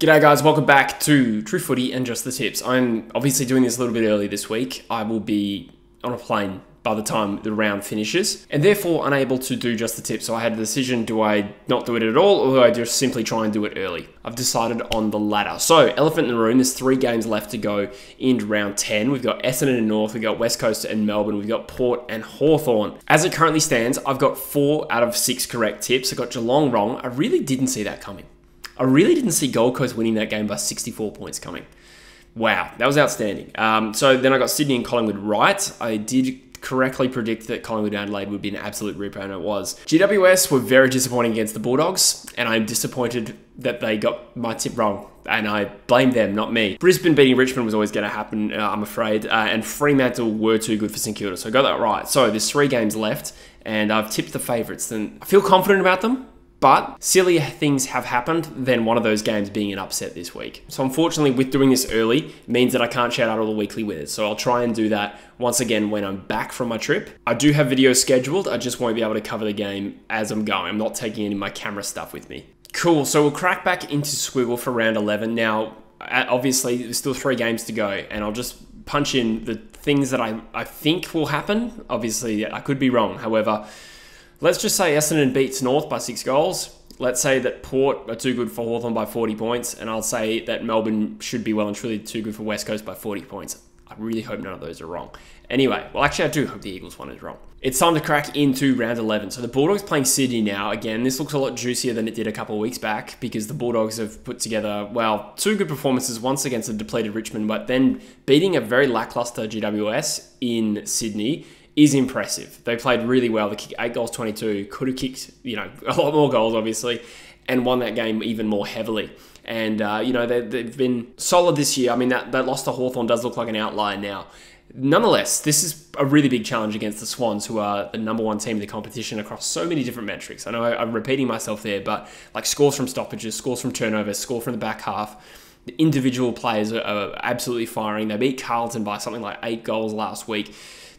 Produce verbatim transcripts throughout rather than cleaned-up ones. G'day guys, welcome back to True Footy and Just the Tips. I'm obviously doing this a little bit early this week. I will be on a plane by the time the round finishes and therefore unable to do Just the Tips. So I had the decision, do I not do it at all or do I just simply try and do it early? I've decided on the latter. So elephant in the room, there's three games left to go in round ten. We've got Essendon and North, we've got West Coast and Melbourne, we've got Port and Hawthorn. As it currently stands, I've got four out of six correct tips. I got Geelong wrong. I really didn't see that coming. I really didn't see Gold Coast winning that game by sixty-four points coming. Wow, that was outstanding. Um, so then I got Sydney and Collingwood right. I did correctly predict that Collingwood Adelaide would be an absolute ripper, and it was. G W S were very disappointing against the Bulldogs, and I'm disappointed that they got my tip wrong, and I blame them, not me. Brisbane beating Richmond was always going to happen, uh, I'm afraid, uh, and Fremantle were too good for St Kilda, so I got that right. So there's three games left, and I've tipped the favourites, and I feel confident about them. But sillier things have happened than one of those games being an upset this week. So unfortunately, with doing this early means that I can't shout out all the weekly winners. So I'll try and do that once again when I'm back from my trip. I do have videos scheduled. I just won't be able to cover the game as I'm going. I'm not taking any of my camera stuff with me. Cool. So we'll crack back into Squiggle for round eleven. Now, obviously, there's still three games to go, and I'll just punch in the things that I, I think will happen. Obviously, I could be wrong. However, let's just say Essendon beats North by six goals. Let's say that Port are too good for Hawthorn by forty points. And I'll say that Melbourne should be well and truly too good for West Coast by forty points. I really hope none of those are wrong. Anyway, well, actually, I do hope the Eagles one is wrong. It's time to crack into round eleven. So the Bulldogs playing Sydney now. Again, this looks a lot juicier than it did a couple of weeks back because the Bulldogs have put together, well, two good performances, once against a depleted Richmond, but then beating a very lackluster G W S in Sydney is impressive. They played really well. They kicked eight goals, twenty-two, could have kicked, you know, a lot more goals, obviously, and won that game even more heavily. And, uh, you know, they, they've been solid this year. I mean, that, that loss to Hawthorn does look like an outlier now. Nonetheless, this is a really big challenge against the Swans, who are the number one team in the competition across so many different metrics. I know I'm repeating myself there, but like scores from stoppages, scores from turnovers, score from the back half. The individual players are, are absolutely firing. They beat Carlton by something like eight goals last week.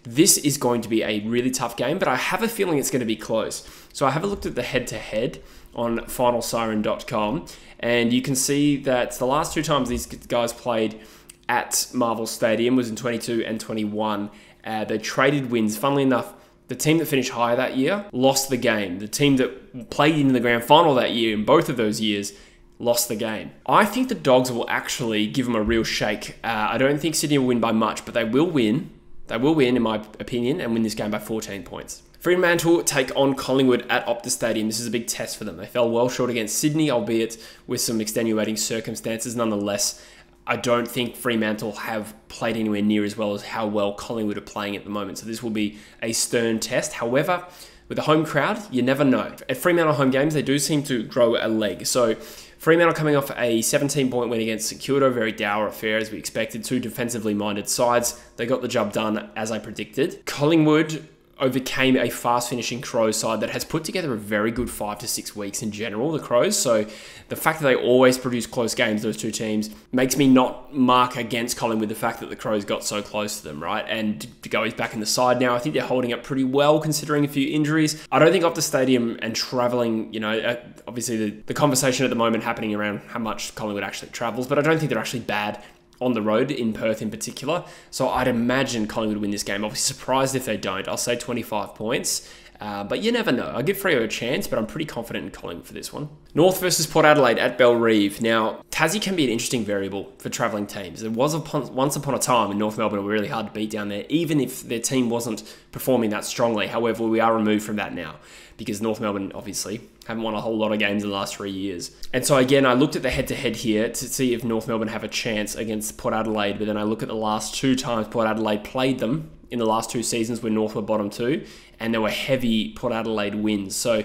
This is going to be a really tough game, but I have a feeling it's going to be close. So I have a look at the head-to-head on final siren dot com, and you can see that the last two times these guys played at Marvel Stadium was in twenty-two and twenty-one. Uh, they traded wins. Funnily enough, the team that finished higher that year lost the game. The team that played in the grand final that year in both of those years lost the game. I think the Dogs will actually give them a real shake. Uh, I don't think Sydney will win by much, but they will win. They will win, in my opinion, and win this game by fourteen points. Fremantle take on Collingwood at Optus Stadium. This is a big test for them. They fell well short against Sydney, albeit with some extenuating circumstances. Nonetheless, I don't think Fremantle have played anywhere near as well as how well Collingwood are playing at the moment. So this will be a stern test. However, with a home crowd, you never know. At Fremantle home games, they do seem to grow a leg. So Fremantle coming off a seventeen point win against St Kilda, very dour affair as we expected, two defensively minded sides. They got the job done as I predicted. Collingwood overcame a fast finishing Crows side that has put together a very good five to six weeks in general, the Crows. So the fact that they always produce close games, those two teams, makes me not mark against Collingwood the fact that the Crows got so close to them, right? And De Goey's back in the side now. I think they're holding up pretty well considering a few injuries. I don't think Optus Stadium and traveling, you know, obviously the, the conversation at the moment happening around how much Collingwood actually travels, but I don't think they're actually bad on the road, in Perth in particular. So I'd imagine Collingwood win this game. I'll be surprised if they don't. I'll say twenty-five points, uh, but you never know. I'll give Freo a chance, but I'm pretty confident in Collingwood for this one. North versus Port Adelaide at Bellerive. Now, Tassie can be an interesting variable for travelling teams. There was upon, once upon a time in North Melbourne were really hard to beat down there, even if their team wasn't performing that strongly. However, we are removed from that now because North Melbourne, obviously, haven't won a whole lot of games in the last three years. And so again, I looked at the head-to-head here to see if North Melbourne have a chance against Port Adelaide, but then I look at the last two times Port Adelaide played them in the last two seasons where North were bottom two, and there were heavy Port Adelaide wins. So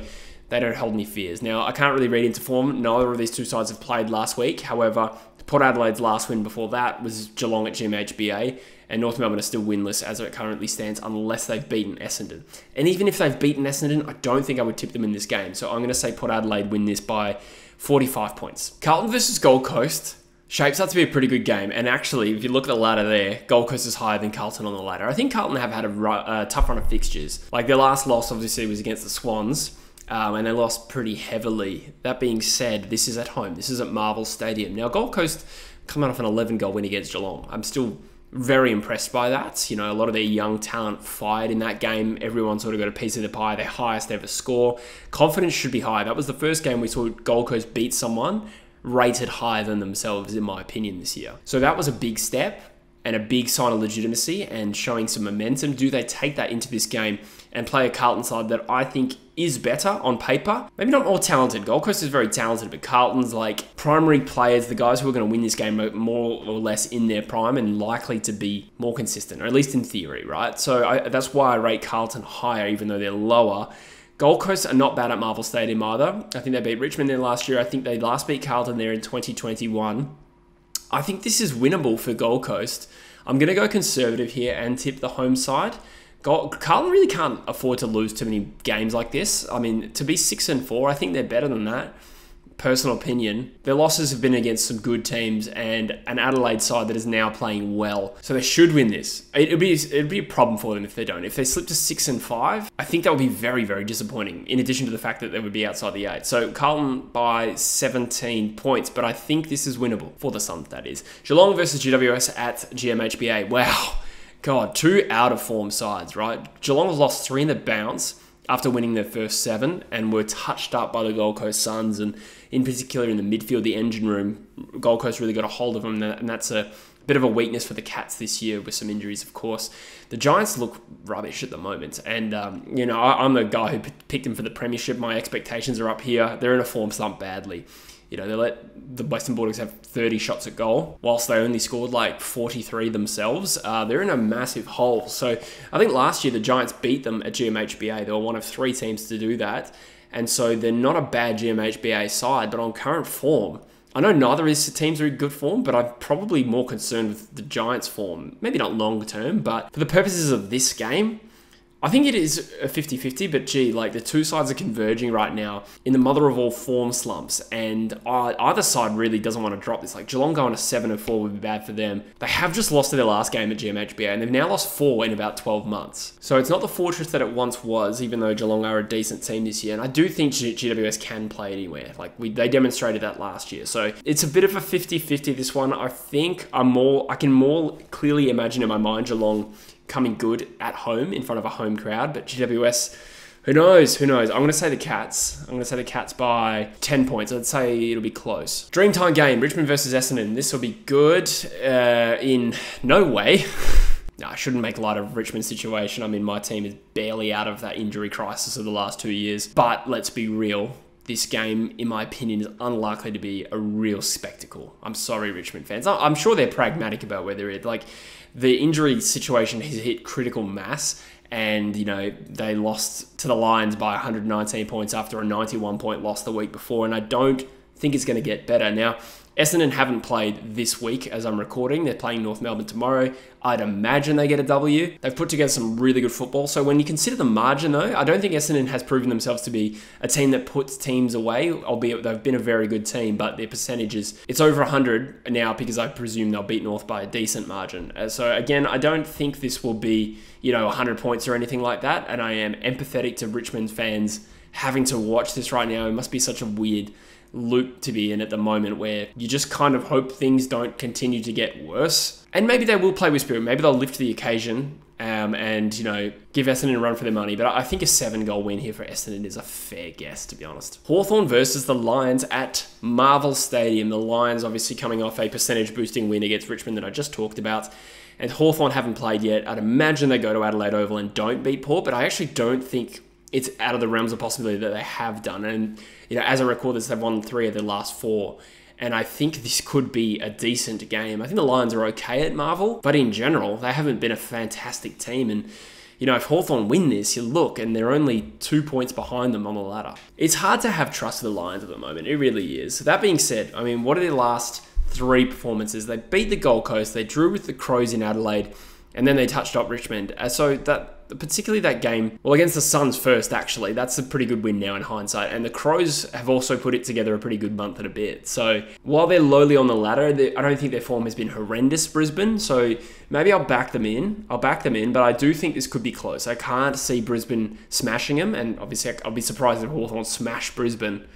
they don't hold any fears. Now, I can't really read into form. Neither of these two sides have played last week. However, Port Adelaide's last win before that was Geelong at G M H B A, and North Melbourne are still winless as it currently stands unless they've beaten Essendon. And even if they've beaten Essendon, I don't think I would tip them in this game. So I'm going to say Port Adelaide win this by forty-five points. Carlton versus Gold Coast shapes up to be a pretty good game. And actually, if you look at the ladder there, Gold Coast is higher than Carlton on the ladder. I think Carlton have had a uh, tough run of fixtures. Like their last loss, obviously, was against the Swans. Um, and they lost pretty heavily. That being said, this is at home. This is at Marvel Stadium. Now, Gold Coast coming off an eleven goal win against Geelong. I'm still very impressed by that. You know, a lot of their young talent fired in that game. Everyone sort of got a piece of the pie. Their highest ever score. Confidence should be high. That was the first game we saw Gold Coast beat someone rated higher than themselves, in my opinion, this year. So that was a big step and a big sign of legitimacy and showing some momentum. Do they take that into this game and play a Carlton side that I think is better on paper? Maybe not more talented. Gold Coast is very talented, but Carlton's like primary players, the guys who are going to win this game are more or less in their prime and likely to be more consistent, or at least in theory, right? So I, that's why I rate Carlton higher, even though they're lower. Gold Coast are not bad at Marvel Stadium either. I think they beat Richmond there last year. I think they last beat Carlton there in twenty twenty-one. I think this is winnable for Gold Coast. I'm going to go conservative here and tip the home side. Gold, Carlton really can't afford to lose too many games like this. I mean, to be six and four, I think they're better than that. Personal opinion. Their losses have been against some good teams and an Adelaide side that is now playing well. So they should win this. It'd be, it'd be a problem for them if they don't. If they slip to six and five, I think that would be very, very disappointing, in addition to the fact that they would be outside the eight. So Carlton by seventeen points, but I think this is winnable for the Suns, that is. Geelong versus G W S at G M H B A. Wow. God, two out of form sides, right? Geelong have lost three in the bounce after winning their first seven and were touched up by the Gold Coast Suns, and in particular in the midfield, the engine room. Gold Coast really got a hold of them, and that's a bit of a weakness for the Cats this year with some injuries, of course. The Giants look rubbish at the moment, and um, you know, I, I'm the guy who picked them for the premiership. My expectations are up here. They're in a form slump badly. You know, they let the Western Bulldogs have thirty shots at goal, whilst they only scored like forty-three themselves. Uh, they're in a massive hole. So I think last year the Giants beat them at G M H B A. They were one of three teams to do that. And so they're not a bad G M H B A side, but on current form, I know neither of these teams are in good form, but I'm probably more concerned with the Giants' form. Maybe not long term, but for the purposes of this game, I think it is a fifty fifty, but gee, like the two sides are converging right now in the mother of all form slumps, and either side really doesn't want to drop this. Like Geelong going to seven and four would be bad for them. They have just lost to their last game at G M H B A, and they've now lost four in about twelve months. So it's not the fortress that it once was, even though Geelong are a decent team this year, and I do think G W S can play anywhere. Like we, they demonstrated that last year. So it's a bit of a fifty fifty, this one. I think I'm more, I can more clearly imagine in my mind Geelong coming good at home in front of a home crowd, but G W S, who knows, who knows. I'm going to say the Cats. I'm going to say the Cats by ten points. I'd say it'll be close. Dreamtime game, Richmond versus Essendon. This will be good uh, in no way. No, I shouldn't make light of Richmond's situation. I mean, my team is barely out of that injury crisis of the last two years, but let's be real. This game, in my opinion, is unlikely to be a real spectacle. I'm sorry, Richmond fans. I'm sure they're pragmatic about where they're at. Like, the injury situation has hit critical mass, and, you know, they lost to the Lions by one hundred nineteen points after a ninety-one point loss the week before, and I don't think it's going to get better. Now, Essendon haven't played this week as I'm recording. They're playing North Melbourne tomorrow. I'd imagine they get a W. They've put together some really good football. So when you consider the margin, though, I don't think Essendon has proven themselves to be a team that puts teams away, albeit they've been a very good team, but their percentages, it's over one hundred now because I presume they'll beat North by a decent margin. So again, I don't think this will be, you know, one hundred points or anything like that. And I am empathetic to Richmond fans having to watch this right now. It must be such a weird loop to be in at the moment where you just kind of hope things don't continue to get worse. And maybe they will play with spirit. Maybe they'll lift the occasion um, and, you know, give Essendon a run for their money. But I think a seven-goal win here for Essendon is a fair guess, to be honest. Hawthorn versus the Lions at Marvel Stadium. The Lions obviously coming off a percentage-boosting win against Richmond that I just talked about. And Hawthorn haven't played yet. I'd imagine they go to Adelaide Oval and don't beat Port, but I actually don't think it's out of the realms of possibility that they have done. And, you know, as I record this, they've won three of their last four. And I think this could be a decent game. I think the Lions are okay at Marvel, but in general, they haven't been a fantastic team. And, you know, if Hawthorn win this, you look, and they're only two points behind them on the ladder. It's hard to have trust in the Lions at the moment. It really is. That being said, I mean, what are their last three performances? They beat the Gold Coast. They drew with the Crows in Adelaide. And then they touched up Richmond. So that particularly that game, well, against the Suns first, actually. That's a pretty good win now in hindsight. And the Crows have also put it together a pretty good month and a bit. So while they're lowly on the ladder, they, I don't think their form has been horrendous, Brisbane. So maybe I'll back them in. I'll back them in, but I do think this could be close. I can't see Brisbane smashing them. And obviously, I'll be surprised if Hawthorn smash Brisbane.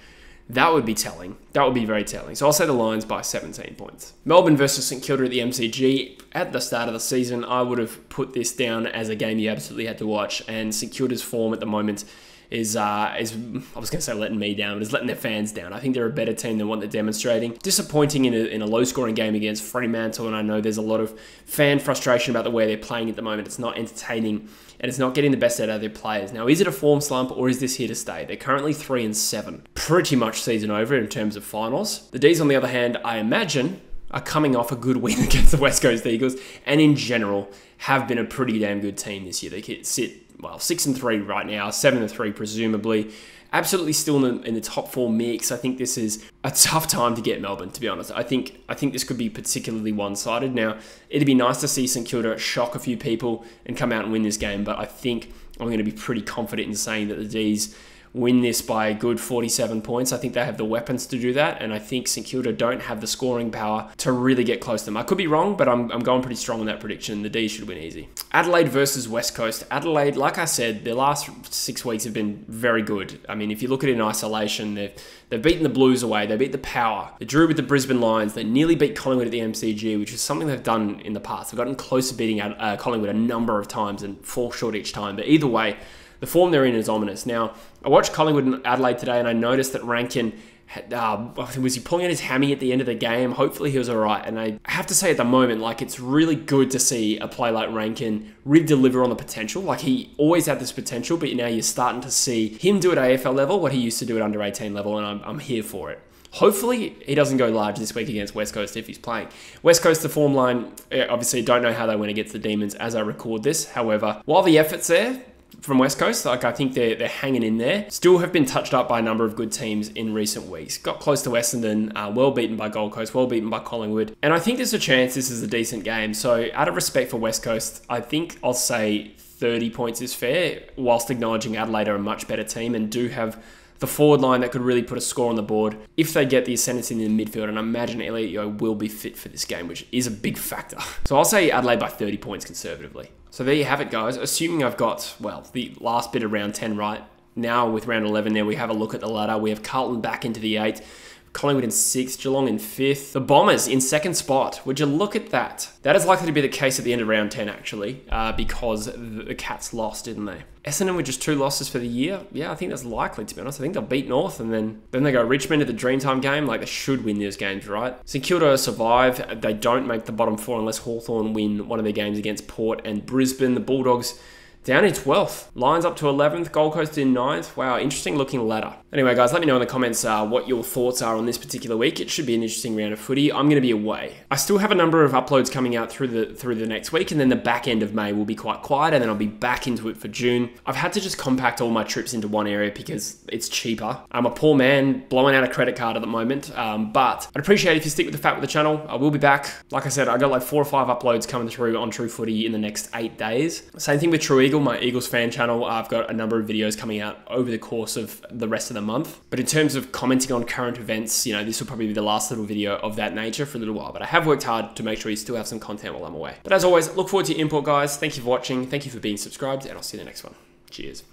That would be telling. That would be very telling. So I'll say the Lions by seventeen points. Melbourne versus St Kilda at the M C G. At the start of the season, I would have put this down as a game you absolutely had to watch. And St Kilda's form at the moment is, uh, is I was going to say letting me down, but it's letting their fans down. I think they're a better team than what they're demonstrating. Disappointing in a, in a low-scoring game against Fremantle, and I know there's a lot of fan frustration about the way they're playing at the moment. It's not entertaining, and it's not getting the best out of their players. Now, is it a form slump, or is this here to stay? They're currently three and seven. Pretty much season over in terms of finals. The D's, on the other hand, I imagine, are coming off a good win against the West Coast Eagles, and in general, have been a pretty damn good team this year. They sit... well, six and three right now, seven and three presumably. Absolutely still in the, in the top four mix. I think this is a tough time to get Melbourne, to be honest. I think I think this could be particularly one-sided. Now, it'd be nice to see St Kilda shock a few people and come out and win this game, but I think I'm going to be pretty confident in saying that the D's win this by a good forty-seven points. I think they have the weapons to do that, and I think St Kilda don't have the scoring power to really get close to them. I could be wrong, but I'm, I'm going pretty strong on that prediction. The D's should win easy. Adelaide versus West Coast. Adelaide, like I said, their last six weeks have been very good. I mean, if you look at it in isolation, they've, they've beaten the Blues away. They beat the Power. They drew with the Brisbane Lions. They nearly beat Collingwood at the M C G, which is something they've done in the past. They've gotten close to beating uh, Collingwood a number of times and fall short each time, but either way, the form they're in is ominous. Now, I watched Collingwood and Adelaide today, and I noticed that Rankin, had, uh, was he pulling out his hammy at the end of the game? Hopefully he was all right. And I have to say at the moment, like, it's really good to see a player like Rankin really deliver on the potential. Like, he always had this potential, but now you're starting to see him do at A F L level what he used to do at under eighteen level, and I'm, I'm here for it. Hopefully, he doesn't go large this week against West Coast if he's playing. West Coast, the form line, obviously don't know how they went against the Demons as I record this. However, while the effort's there from West Coast, like, I think they're, they're hanging in there. Still have been touched up by a number of good teams in recent weeks. Got close to Essendon, uh, well beaten by Gold Coast, well beaten by Collingwood. And I think there's a chance this is a decent game. So out of respect for West Coast, I think I'll say thirty points is fair, whilst acknowledging Adelaide are a much better team and do have the forward line that could really put a score on the board if they get the ascendancy in the midfield, and I imagine Elliott Yeo will be fit for this game, which is a big factor. So I'll say Adelaide by thirty points conservatively. So there you have it, guys. Assuming I've got, well, the last bit of round ten right. Now with round eleven there, we have a look at the ladder. We have Carlton back into the eight, Collingwood in sixth, Geelong in fifth, the Bombers in second spot. Would you look at that? That is likely to be the case at the end of round ten, actually, uh, because the Cats lost, didn't they? Essendon with just two losses for the year. Yeah, I think that's likely, to be honest. I think they'll beat North, and then, then they go Richmond at the Dreamtime game. Like, they should win those games, right? St Kilda survive. They don't make the bottom four unless Hawthorn win one of their games against Port and Brisbane. The Bulldogs down in twelfth. Lions up to eleventh. Gold Coast in ninth. Wow, interesting looking ladder. Anyway, guys, let me know in the comments uh, what your thoughts are on this particular week. It should be an interesting round of footy. I'm going to be away. I still have a number of uploads coming out through the through the next week, and then the back end of May will be quite quiet, and then I'll be back into it for June. I've had to just compact all my trips into one area because it's cheaper. I'm a poor man blowing out a credit card at the moment, um, but I'd appreciate if you stick with the fact with the channel. I will be back. Like I said, I got like four or five uploads coming through on True Footy in the next eight days. Same thing with True Eagle. My Eagles fan channel, I've got a number of videos coming out over the course of the rest of the month. But in terms of commenting on current events, you know, this will probably be the last little video of that nature for a little while. But I have worked hard to make sure you still have some content while I'm away. But as always, look forward to your input, guys. Thank you for watching. Thank you for being subscribed, and I'll see you in the next one. Cheers.